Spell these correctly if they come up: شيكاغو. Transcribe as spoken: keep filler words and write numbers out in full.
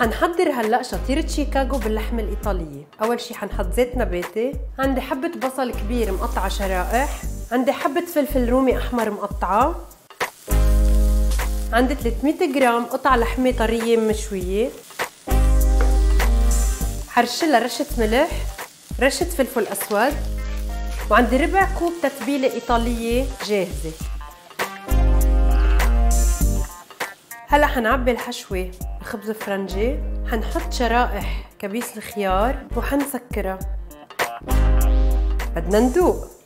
هنحضر هلا شطيرة شيكاغو باللحمة الإيطالية. أول شي هنحط زيت نباتي، عندي حبة بصل كبير مقطعة شرائح، عندي حبة فلفل رومي أحمر مقطعة، عندي ثلاثمية جرام قطع لحمة طرية مشوية، حرشلها رشة ملح، رشة فلفل أسود، وعندي ربع كوب تتبيلة إيطالية جاهزة. هلا حنعبي الحشوة خبز فرنجي، حنحط شرائح كبيس الخيار وحنسكرها، بدنا ندوق.